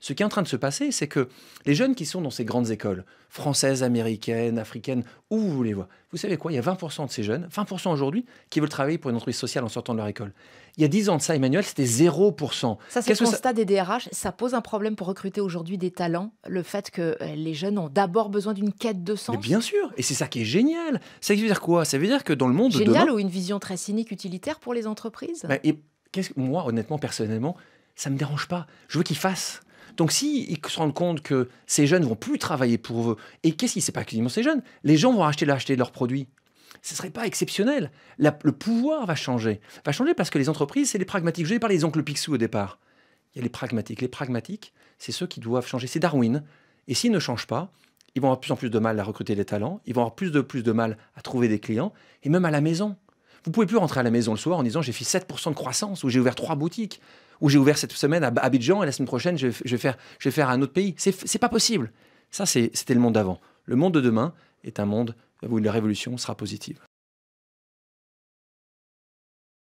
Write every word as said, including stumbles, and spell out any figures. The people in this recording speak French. Ce qui est en train de se passer, c'est que les jeunes qui sont dans ces grandes écoles, françaises, américaines, africaines, où vous voulez voir, vous savez quoi, il y a vingt pour cent de ces jeunes, vingt pour cent aujourd'hui, qui veulent travailler pour une entreprise sociale en sortant de leur école. Il y a dix ans de ça, Emmanuel, c'était zéro pour cent. Ça, c'est le constat des D R H. Ça pose un problème pour recruter aujourd'hui des talents, le fait que les jeunes ont d'abord besoin d'une quête de sens. Mais bien sûr, et c'est ça qui est génial. Ça veut dire quoi? Ça veut dire que dans le monde de demain... Génial ou une vision très cynique, utilitaire pour les entreprises? Bah, et qu'est-ce que, moi, honnêtement, personnellement, ça ne me dérange pas. Je veux qu'ils fassent. Donc, s'ils si se rendent compte que ces jeunes ne vont plus travailler pour eux, et qu'est-ce qui ne sait pas qu'ils ces jeunes? Les gens vont acheter, acheter leurs produits. Ce ne serait pas exceptionnel. La, le pouvoir va changer. Va changer parce que les entreprises, c'est les pragmatiques. Je vous ai parlé des oncles Picsou au départ. Il y a les pragmatiques. Les pragmatiques, c'est ceux qui doivent changer. C'est Darwin. Et s'ils ne changent pas, ils vont avoir de plus en plus de mal à recruter des talents. Ils vont avoir plus de plus de mal à trouver des clients. Et même à la maison. Vous ne pouvez plus rentrer à la maison le soir en disant « j'ai fait sept pour cent de croissance » ou « j'ai ouvert trois boutiques ». Où j'ai ouvert cette semaine à Abidjan et la semaine prochaine, je vais, je vais, faire, je vais faire un autre pays. C'est pas possible. Ça, c'était le monde d'avant. Le monde de demain est un monde où la révolution sera positive.